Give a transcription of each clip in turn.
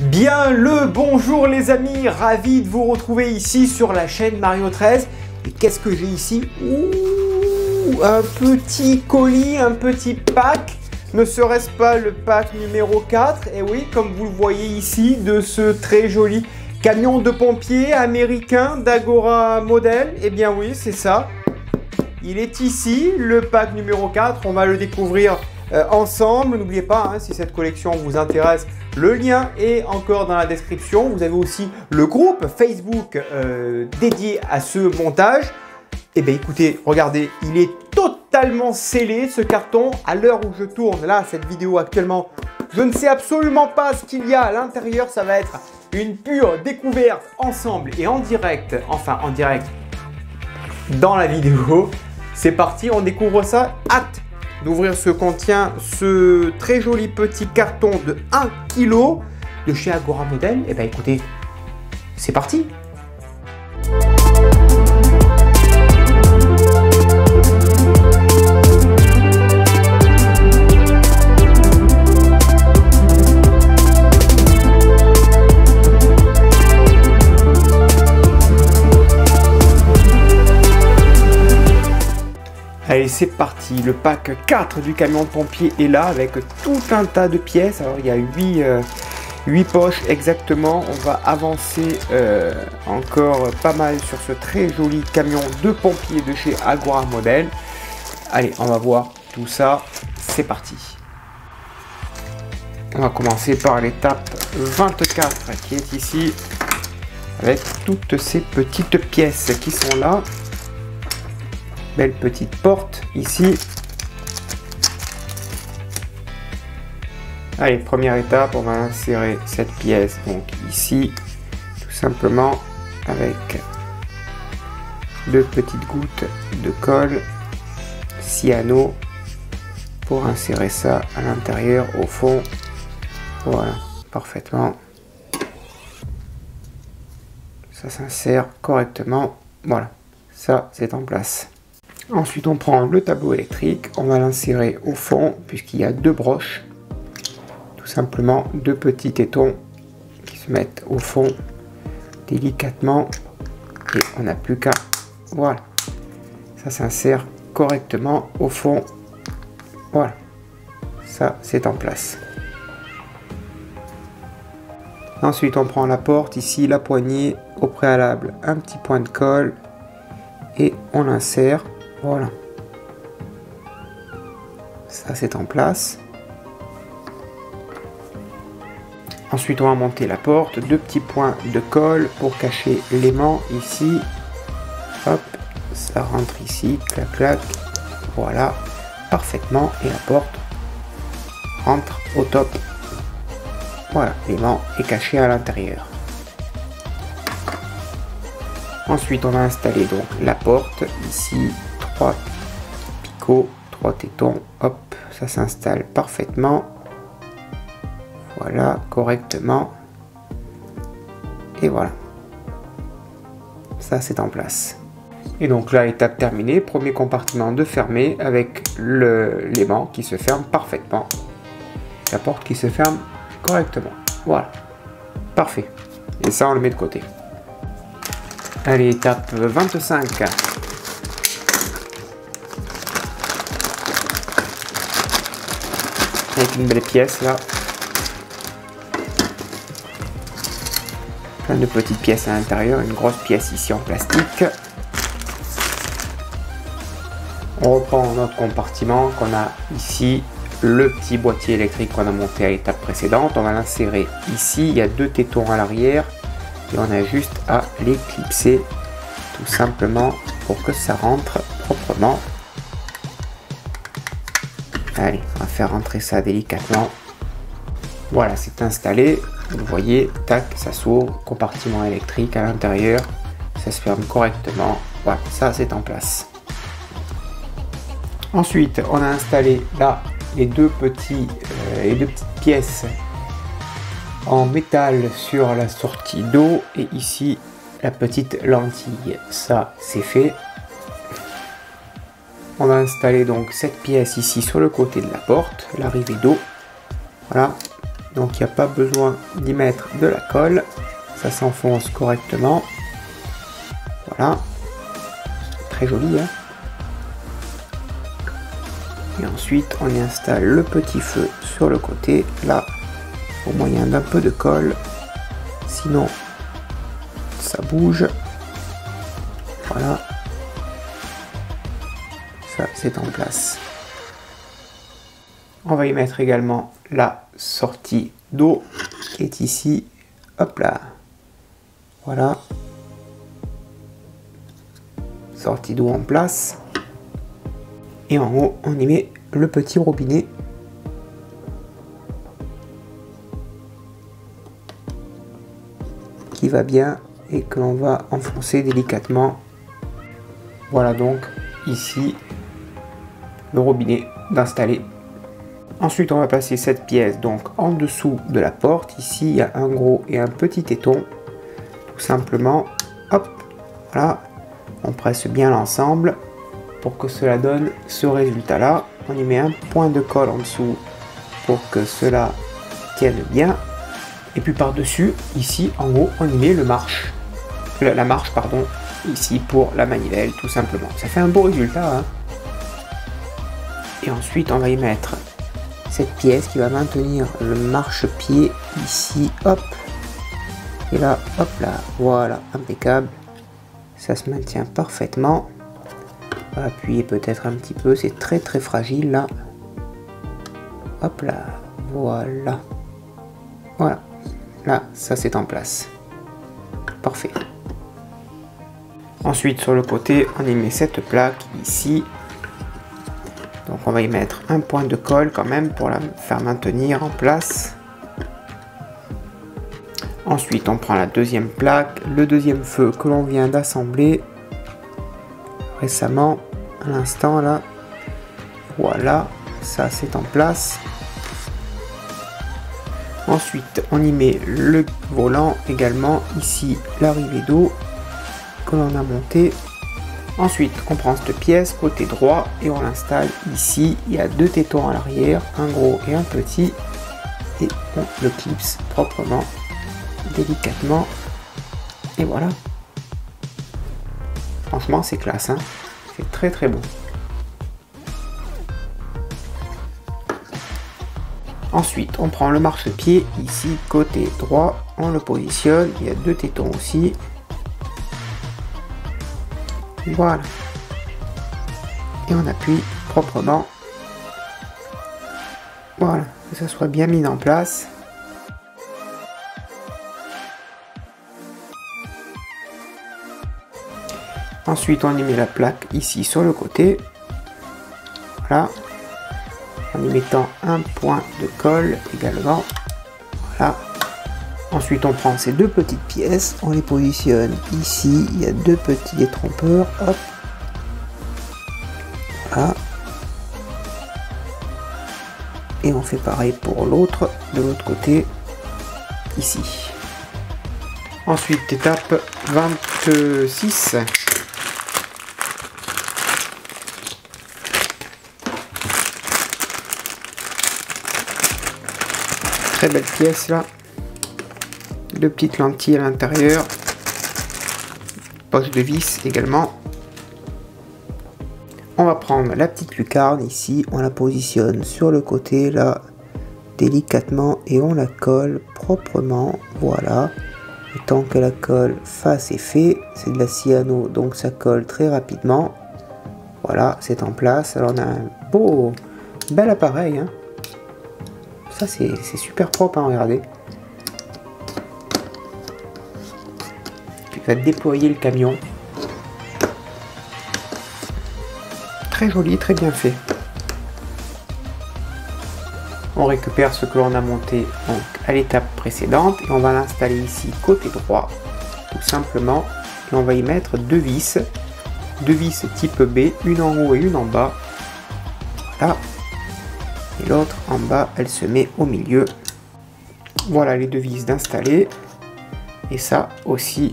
Bien le bonjour les amis, ravi de vous retrouver ici sur la chaîne Mario 13. Et qu'est-ce que j'ai ici? Ouh, un petit colis, un petit pack. Ne serait-ce pas le pack numéro 4? Et oui, comme vous le voyez ici, de ce très joli camion de pompiers américain d'Agora Models. Eh bien oui, c'est ça. Il est ici, le pack numéro 4. On va le découvrir ensemble. N'oubliez pas, hein, si cette collection vous intéresse, le lien est encore dans la description. Vous avez aussi le groupe Facebook dédié à ce montage. Eh bien écoutez, regardez, il est totalement scellé ce carton. À l'heure où je tourne là cette vidéo actuellement, je ne sais absolument pas ce qu'il y a à l'intérieur. Ça va être une pure découverte ensemble et en direct, enfin en direct dans la vidéo. C'est parti, on découvre ça. Hâte d'ouvrir ce contient ce très joli petit carton de 1 kg de chez Agora Models. Et bien écoutez, c'est parti. Allez, c'est parti, le pack 4 du camion de pompier est là avec tout un tas de pièces. Alors il y a 8 poches exactement. On va avancer encore pas mal sur ce très joli camion de pompier de chez Agora Models. Allez, on va voir tout ça, c'est parti. On va commencer par l'étape 24 qui est ici avec toutes ces petites pièces qui sont là. Belle petite porte ici. Allez, première étape, on va insérer cette pièce donc ici, tout simplement avec deux petites gouttes de colle cyano pour insérer ça à l'intérieur au fond. Voilà, parfaitement. Ça s'insère correctement. Voilà, ça c'est en place. Ensuite, on prend le tableau électrique, on va l'insérer au fond puisqu'il y a deux broches. Tout simplement, deux petits tétons qui se mettent au fond délicatement. Et on n'a plus qu'à... Voilà. Ça s'insère correctement au fond. Voilà. Ça, c'est en place. Ensuite, on prend la porte. Ici, la poignée au préalable. Un petit point de colle. Et on l'insère. Voilà, ça c'est en place. Ensuite, on va monter la porte, deux petits points de colle pour cacher l'aimant ici. Hop, ça rentre ici, clac clac, voilà, parfaitement, et la porte rentre au top. Voilà, l'aimant est caché à l'intérieur. Ensuite, on va installer donc la porte ici. 3 picots, 3 tétons, hop, ça s'installe parfaitement. Voilà, correctement. Et voilà. Ça, c'est en place. Et donc là, étape terminée, premier compartiment de fermé avec l'aimant qui se ferme parfaitement. La porte qui se ferme correctement. Voilà. Parfait. Et ça, on le met de côté. Allez, étape 25. Avec une belle pièce là, plein de petites pièces à l'intérieur, une grosse pièce ici en plastique. On reprend notre compartiment qu'on a ici, le petit boîtier électrique qu'on a monté à l'étape précédente. On va l'insérer ici, il y a deux tétons à l'arrière et on a juste à les clipser tout simplement pour que ça rentre proprement. Allez, on va faire rentrer ça délicatement. Voilà, c'est installé. Vous voyez, tac, ça s'ouvre. Compartiment électrique à l'intérieur. Ça se ferme correctement. Voilà, ça c'est en place. Ensuite, on a installé là les deux petites pièces en métal sur la sortie d'eau. Et ici, la petite lentille. Ça, c'est fait. On a installé donc cette pièce ici sur le côté de la porte, l'arrivée d'eau. Voilà, donc il n'y a pas besoin d'y mettre de la colle, ça s'enfonce correctement. Voilà, très joli, hein. Et ensuite on y installe le petit feu sur le côté, là au moyen d'un peu de colle, sinon ça bouge. Voilà, ça c'est en place. On va y mettre également la sortie d'eau qui est ici, hop là, voilà, sortie d'eau en place. Et en haut, on y met le petit robinet. Qui va bien et que l'on va enfoncer délicatement. Voilà donc ici le robinet d'installer. Ensuite, on va placer cette pièce donc en dessous de la porte. Ici, il y a un gros et un petit téton. Tout simplement, hop, voilà, on presse bien l'ensemble. Pour que cela donne ce résultat là, on y met un point de colle en dessous pour que cela tienne bien, et puis par dessus ici en haut on y met le marche, la marche pardon, ici pour la manivelle tout simplement. Ça fait un beau résultat, hein. Et ensuite on va y mettre cette pièce qui va maintenir le marche-pied ici, hop, et là hop là, voilà, impeccable, ça se maintient parfaitement. Appuyer peut-être un petit peu, c'est très très fragile là, hop là, voilà, voilà, là ça c'est en place, parfait. Ensuite sur le côté on y met cette plaque ici, donc on va y mettre un point de colle quand même pour la faire maintenir en place. Ensuite on prend la deuxième plaque, le deuxième feu que l'on vient d'assembler récemment, à l'instant là, voilà, ça c'est en place. Ensuite on y met le volant également, ici l'arrivée d'eau que l'on a monté. Ensuite on prend cette pièce côté droit et on l'installe ici, il y a deux tétons à l'arrière, un gros et un petit, et on le clipse proprement, délicatement, et voilà. Franchement, c'est classe, hein. C'est très très beau. Ensuite, on prend le marche-pied ici, côté droit. On le positionne. Il y a deux tétons aussi. Voilà. Et on appuie proprement. Voilà. Que ça soit bien mis en place. Ensuite, on y met la plaque ici sur le côté. Voilà. En y mettant un point de colle également. Voilà. Ensuite, on prend ces deux petites pièces. On les positionne ici. Il y a deux petits détrompeurs. Hop. Voilà. Et on fait pareil pour l'autre. De l'autre côté. Ici. Ensuite, étape 26. Très belle pièce là, deux petites lentilles à l'intérieur, poche de vis également. On va prendre la petite lucarne ici, on la positionne sur le côté là, délicatement, et on la colle proprement, voilà. Et tant que la colle fasse effet, c'est de la cyano donc ça colle très rapidement. Voilà, c'est en place. Alors on a un beau, bel appareil, hein. C'est super propre, hein, regardez. Tu vas déployer le camion. Très joli, très bien fait. On récupère ce que l'on a monté donc, à l'étape précédente et on va l'installer ici côté droit, tout simplement. Et on va y mettre deux vis type B, une en haut et une en bas. Voilà. Et l'autre en bas, elle se met au milieu. Voilà les deux vis d'installer. Et ça aussi,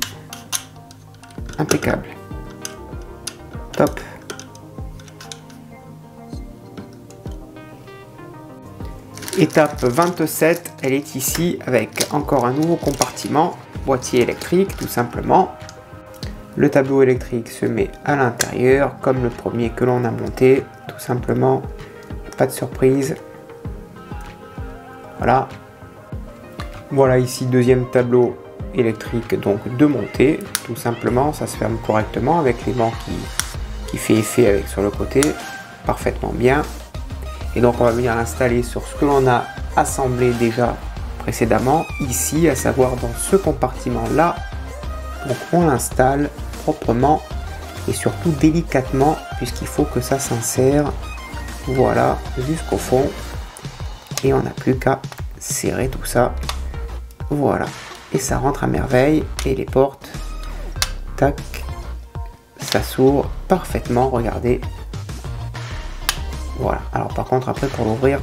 impeccable. Top. Étape 27, elle est ici avec encore un nouveau compartiment, boîtier électrique tout simplement. Le tableau électrique se met à l'intérieur comme le premier que l'on a monté, tout simplement, pas de surprise. Voilà. Voilà ici deuxième tableau électrique donc de montée, tout simplement, ça se ferme correctement avec l'aimant qui fait effet avec sur le côté, parfaitement bien. Et donc on va venir l'installer sur ce que l'on a assemblé déjà précédemment ici, à savoir dans ce compartiment là. Donc on l'installe proprement et surtout délicatement puisqu'il faut que ça s'insère, voilà, jusqu'au fond, et on n'a plus qu'à serrer tout ça, voilà, et ça rentre à merveille. Et les portes, tac, ça s'ouvre parfaitement, regardez, voilà. Alors par contre après pour l'ouvrir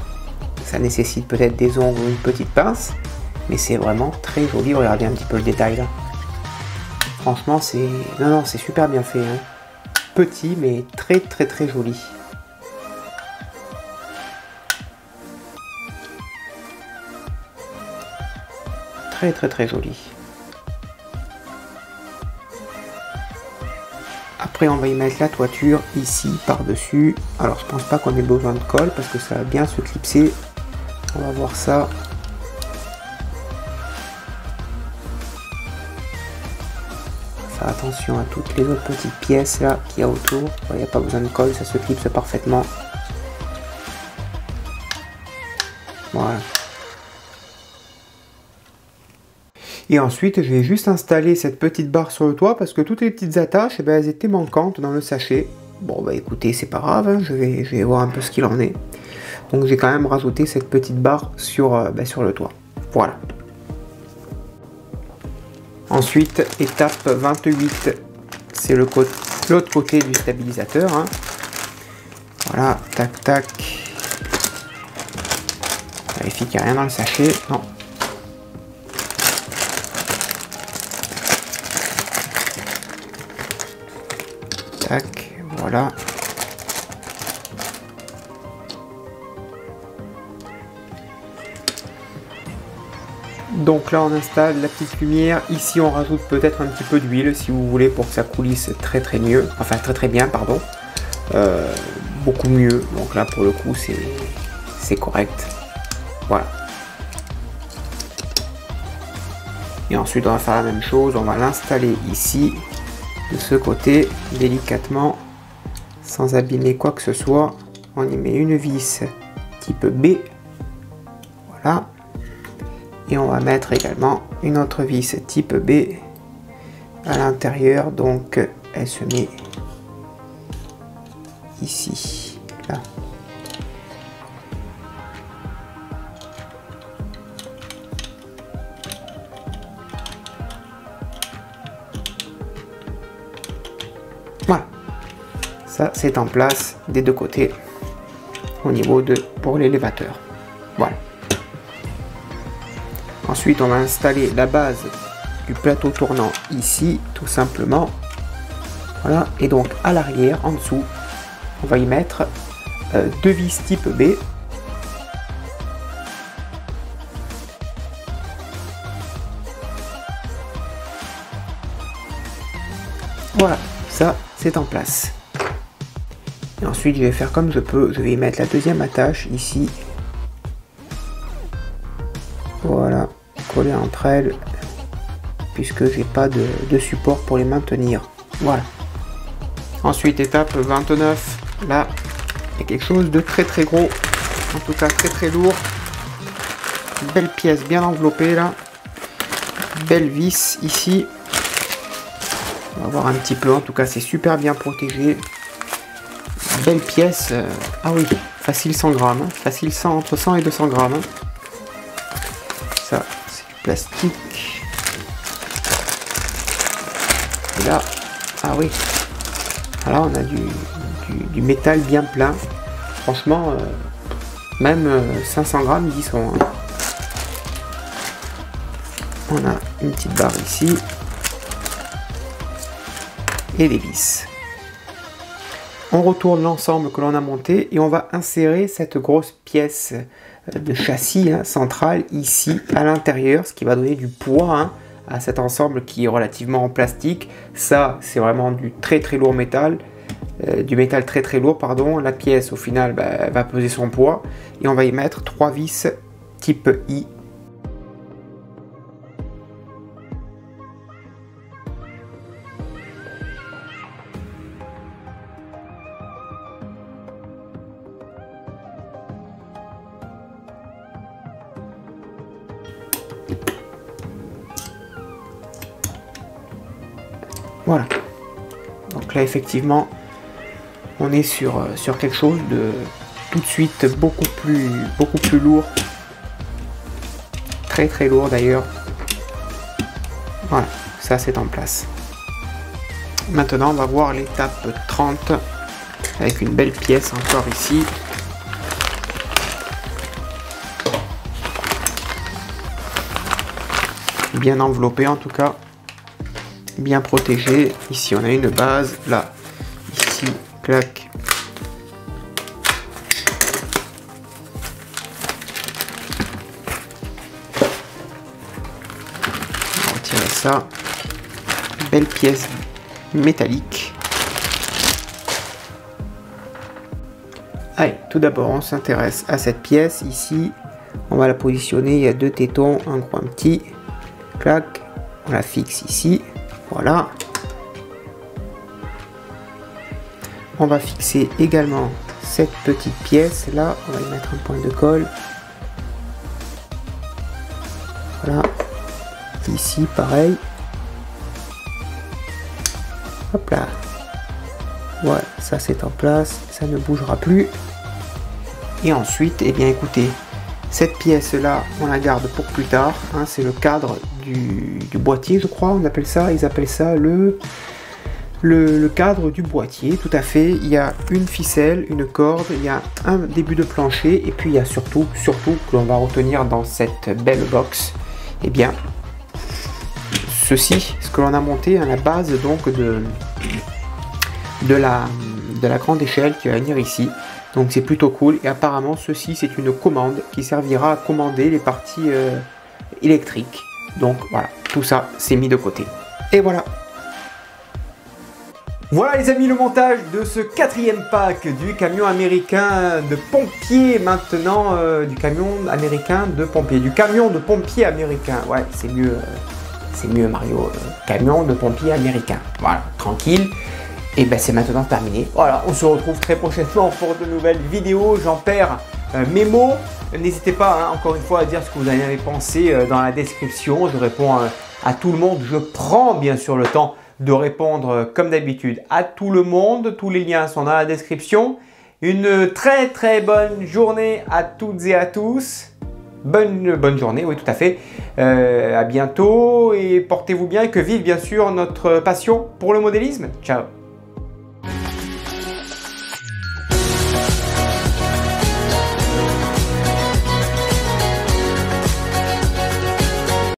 ça nécessite peut-être des ongles ou une petite pince, mais c'est vraiment très joli, regardez un petit peu le détail là. Franchement, c'est non, c'est super bien fait, hein. Petit mais très joli. Très joli. Après on va y mettre la toiture ici par-dessus. Alors je pense pas qu'on ait besoin de colle parce que ça va bien se clipser. On va voir ça. Attention à toutes les autres petites pièces là qu'il y a autour. Il n'y a pas besoin de colle, ça se clipse parfaitement. Voilà. Et ensuite, je vais juste installer cette petite barre sur le toit parce que toutes les petites attaches, eh ben, elles étaient manquantes dans le sachet. Bon, bah écoutez, c'est pas grave, hein. je vais voir un peu ce qu'il en est. Donc j'ai quand même rajouté cette petite barre sur le toit. Voilà. Ensuite, étape 28, c'est l'autre côté du stabilisateur. Hein. Voilà, tac, tac. Vérifie qu'il n'y a rien dans le sachet. Non. Tac, voilà. Donc là on installe la petite lumière, ici on rajoute peut-être un petit peu d'huile si vous voulez pour que ça coulisse très mieux, enfin très bien pardon, beaucoup mieux, donc là pour le coup c'est correct, voilà. Et ensuite on va faire la même chose, on va l'installer ici, de ce côté, délicatement, sans abîmer quoi que ce soit, on y met une vis type B, voilà. Et on va mettre également une autre vis type B à l'intérieur, donc elle se met ici, là. Voilà, ça c'est en place des deux côtés au niveau de pour l'élévateur, voilà. Ensuite, on va installer la base du plateau tournant ici, tout simplement. Voilà. Et donc, à l'arrière, en dessous, on va y mettre deux vis type B. Voilà. Ça, c'est en place. Et ensuite, je vais faire comme je peux. Je vais y mettre la deuxième attache ici. Voilà. Coller entre elles puisque j'ai pas de support pour les maintenir, voilà. Ensuite étape 29, là il y a quelque chose de très gros, en tout cas très lourd, une belle pièce bien enveloppée là, belle vis ici, on va voir un petit peu, en tout cas c'est super bien protégé, belle pièce, ah oui, facile 100 grammes, hein. Facile 100, entre 100 et 200 grammes, hein. Plastique. Et là, ah oui, alors on a du métal bien plein. Franchement, même 500 grammes ils y sont. Hein. On a une petite barre ici et des vis. On retourne l'ensemble que l'on a monté et on va insérer cette grosse pièce de châssis central ici à l'intérieur, ce qui va donner du poids à cet ensemble qui est relativement en plastique. Ça, c'est vraiment du très lourd métal, du métal très lourd pardon. La pièce au final va peser son poids et on va y mettre 3 vis type I. Voilà, donc là effectivement on est sur quelque chose de tout de suite beaucoup plus lourd, très lourd d'ailleurs. Voilà, ça c'est en place. Maintenant on va voir l'étape 30 avec une belle pièce encore ici. Bien enveloppé en tout cas, bien protégé. Ici on a une base, là, ici, clac. On va retirer ça. Belle pièce métallique. Allez, tout d'abord on s'intéresse à cette pièce ici. On va la positionner, il y a 2 tétons, un gros, un petit. Clac, on la fixe ici. Voilà, on va fixer également cette petite pièce là, on va y mettre un point de colle. Voilà, ici pareil, hop là, voilà, ça c'est en place, ça ne bougera plus. Et ensuite, eh bien écoutez, cette pièce là on la garde pour plus tard, c'est le cadre du boîtier, je crois, on appelle ça, ils appellent ça le cadre du boîtier, tout à fait. Il y a une ficelle, une corde, il y a un début de plancher, et puis il y a surtout que l'on va retenir dans cette belle box, et bien ceci, ce que l'on a monté à la base donc de la grande échelle qui va venir ici. Donc c'est plutôt cool, et apparemment ceci c'est une commande qui servira à commander les parties électriques. Donc voilà, tout ça c'est mis de côté. Et voilà. Voilà les amis, le montage de ce 4e pack du camion américain de pompiers maintenant, du camion de pompiers américain. Ouais, c'est mieux Mario, camion de pompiers américain. Voilà, tranquille. Et ben c'est maintenant terminé. Voilà, on se retrouve très prochainement pour de nouvelles vidéos. J'en perds mes mots. N'hésitez pas encore une fois à dire ce que vous en avez pensé dans la description. Je réponds à tout le monde. Je prends bien sûr le temps de répondre comme d'habitude à tout le monde. Tous les liens sont dans la description. Une très bonne journée à toutes et à tous. Bonne journée, oui tout à fait. À bientôt et portez-vous bien, et que vive bien sûr notre passion pour le modélisme. Ciao.